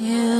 Yeah.